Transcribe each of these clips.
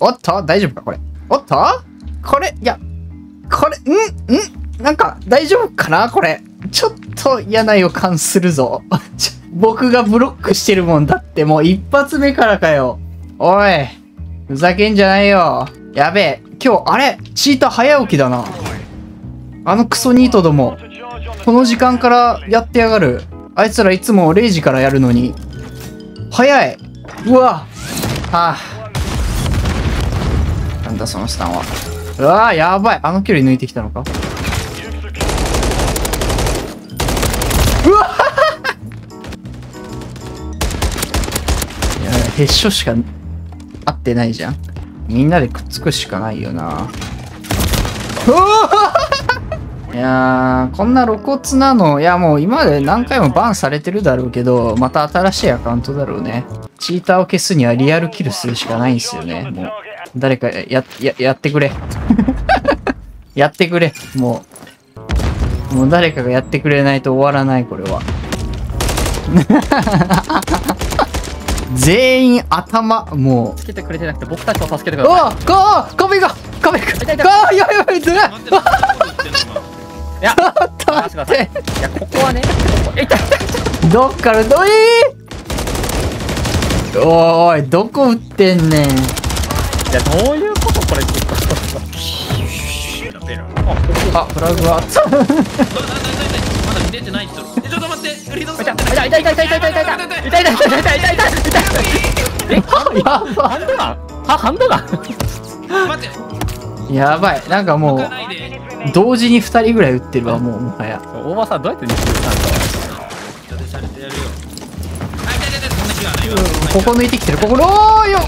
おっと大丈夫かこれ。おっとこれ、いやこれなんか大丈夫かなこれ。ちょっと嫌な予感するぞ。僕がブロックしてるもんだってもう一発目からかよ。おいふざけんじゃないよ。やべえ、今日あれチーター早起きだな。あのクソニートどもこの時間からやってやがる。あいつらいつも0時からやるのに早い。うわはあ、なんだそのスタンは。うわーやばい、あの距離抜いてきたのか。うわいやヘッショしか合ってないじゃん。みんなでくっつくしかないよな。うわいやーこんな露骨なの、いやもう今まで何回もバンされてるだろうけど、また新しいアカウントだろうね。チーターを消すにはリアルキルするしかないんですよね。もう誰かやってくれ。やってくれ。もう誰かがやってくれないと終わらないこれは。全員頭もう助けてくれてなくて僕たちを助けてください。おおゴー壁が壁が壁がやばいやばい。いや、ここはね、どっからどいおーい、どこ打ってんねん。いや、どういうことこれ。あ、フラグはまだ出てないっすよ。ちょっと待って、痛い。やばい、なんかもう。同時に2人ぐらい打ってるわ、もうもはや。大場さんどうやって打ってるんだ。ここ抜いてきてる、ここのーよ。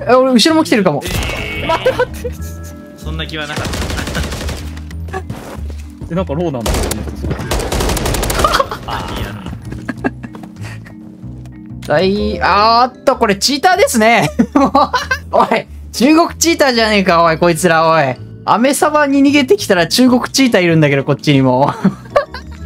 え、俺後ろも来てるかも。待って待って。そんな気はなかった。でなんかローなんだ。これチーターですね。おい。中国チーターじゃねえか、おい、こいつら、おい。アメサバに逃げてきたら中国チーターいるんだけど、こっちにも。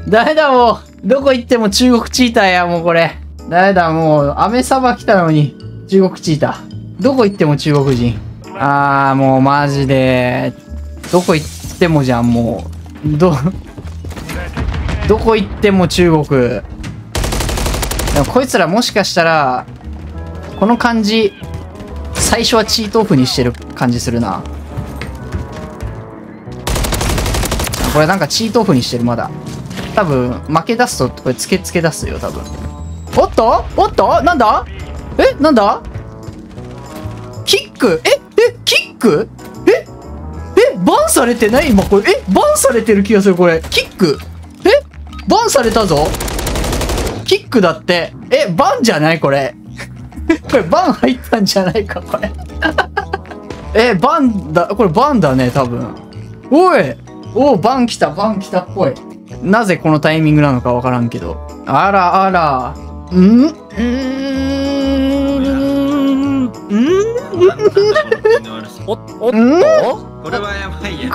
誰だ、もう。どこ行っても中国チーターや、もうこれ。誰だ、もう。アメサバ来たのに、中国チーター。どこ行っても中国人。あー、もうマジで。どこ行ってもじゃん、もう。どこ行っても中国。でもこいつらもしかしたら、この感じ、最初はチートオフにしてる感じするな。これなんかチートオフにしてる、まだ。多分、負け出すと、これつけ出すよ、多分。おっとおっとなんだえなんだキックえキックえバンされてない今これ。バンされてる気がする、これ。キックバンされたぞ。キックだって。バンじゃないこれ。これバン入ったんじゃないかこれ。バンだ、これバンだね多分。おいおお、バン来たっぽい。なぜこのタイミングなのかわからんけど。あらあら。おっとこれはやばいや。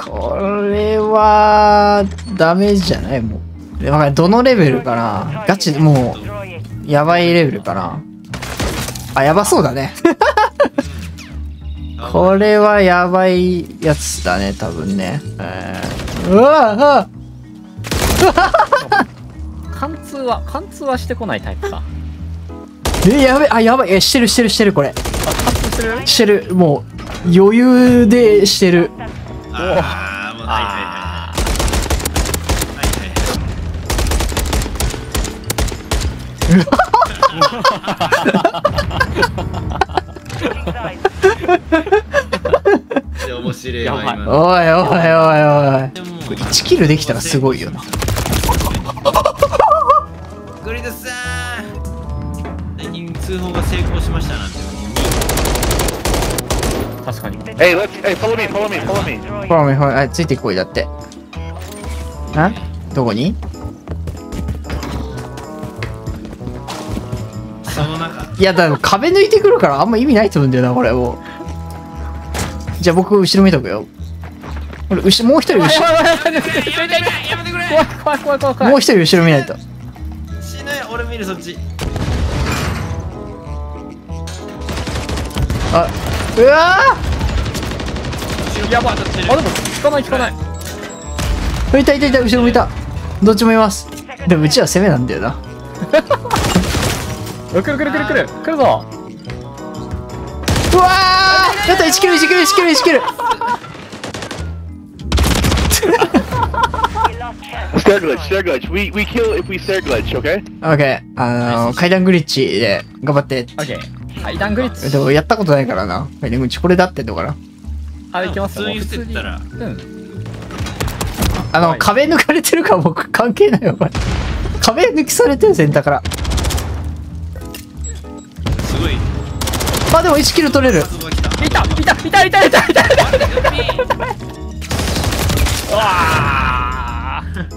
これはダメじゃないもう。どのレベルかな、ガチでもうやばいレベルかな。あ、やばそうだね。これはやばいやつだね多分ね。うわ貫通はしてこないタイプか。やべえ、あやばい、してるこれ。してるもう余裕でしてる。面白いわ今の。おい1キルできたらすごいよな。グリドさん最近通報が成功しましたなんて。確かに。フォローミーはいついてこいだって。あどこに。いやだから壁抜いてくるからあんま意味ないと思うんだよなこれ。もじゃあ僕後ろ見とくよ。俺後ろ、もう一人後ろ。怖い怖い怖い怖い。もう一人後ろ見ないと。死ぬ。俺見るそっち。あ、うわー。やばい。あでも効かない効かない。いたいたいた、後ろ向いた。どっちもいます。でもうちは攻めなんだよな。来る来る来る来る来るぞ。うわー。やった1キル1キル1キル1キル。Stair glitch, stair glitch. We kill if we stair glitch, okay? Okay. 階段グリッチで頑張って。Okay. 階段グリッチ。でもやったことないからな。階段グリッチこれだってんのかな。あれいきます。普通に。壁抜かれてるから僕関係ないよこれ。壁抜きされてるセンターから。すごい。あでも1キル取れる。いたいたいたいたいたいた。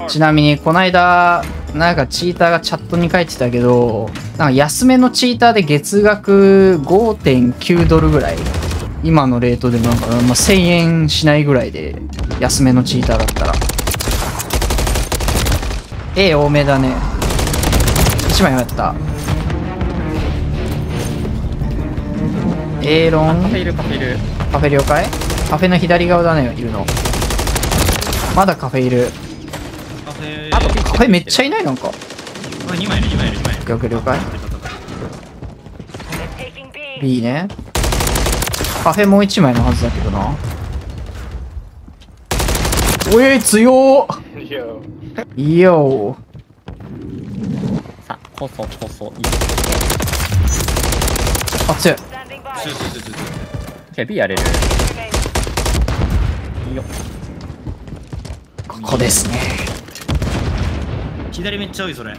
ちなみにこないだなんかチーターがチャットに書いてたけど、なんか安めのチーターで月額 5.9 ドルぐらい、今のレートでなんか、まあ、1000円しないぐらいで、安めのチーターだったら A 多めだね。1枚もやった。エーロンカフェ了解。カフェの左側だねいるの。まだカフェいる。あとカフェめっちゃいない。なんか2枚いる2枚いる2枚。了解了解。 B ね。カフェもう1枚のはずだけどな。おい強ー。いやーさあこそこそ。あ強い。OK B やれる。いいよここですね。左めっちゃ多いそれ。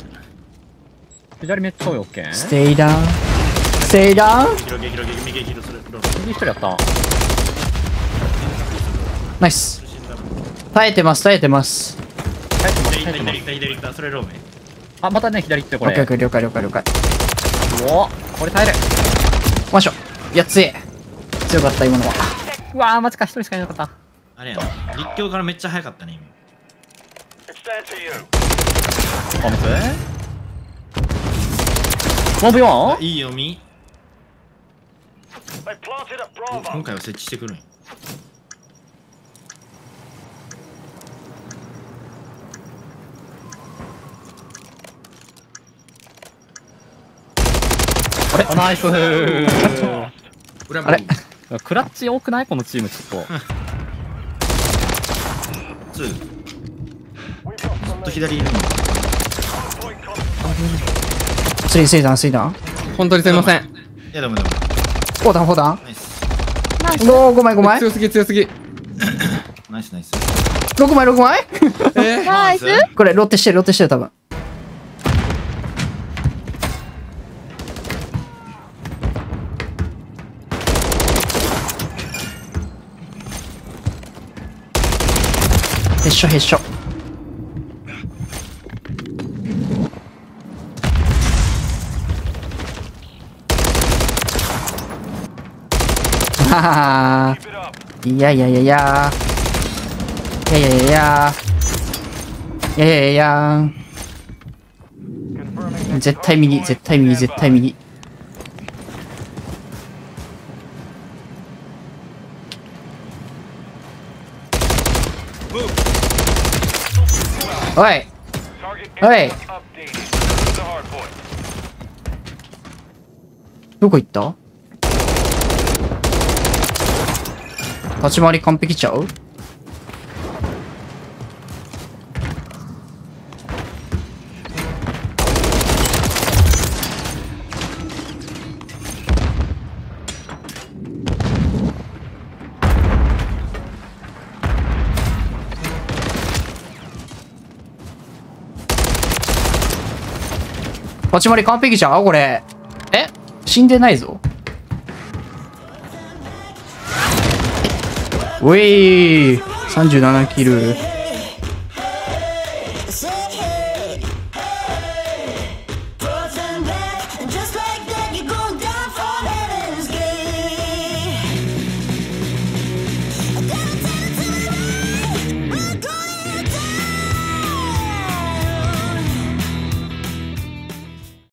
左めっちゃ多い。オッケー。ステイダウン。ステイダウン。広げ広げ右広する。右一人やった。ナイス。耐えてます耐えてます。左左左左左。それローメン。あまたね左ってこれ。了解了解了解了解。おおこれ耐える。マショ。いや強い。強かった今のは。うわーマジか一人しかいなかった。あれや。立教からめっちゃ早かったね今。いい読み。今回は設置してくるん。あれナイス。あれクラッチ多くないこのチーム。ちょっとちょっと左いるの。スリースリーダンスリーダン。本当にすみません。いやでもでも。フォーダンフォーダン。5枚5枚。強すぎ強すぎ。ナイスナイス。6枚6枚。ナイス。これロッテしてるロッテしてる多分。へっしょへっしょ。いやいやいやいやいやいやいやいやいやいや絶対右絶対右絶対右。おいおいどこ行った。立ち回り完璧ちゃう。立ち回り完璧ちゃうこれ。え死んでないぞ。うえー37キル。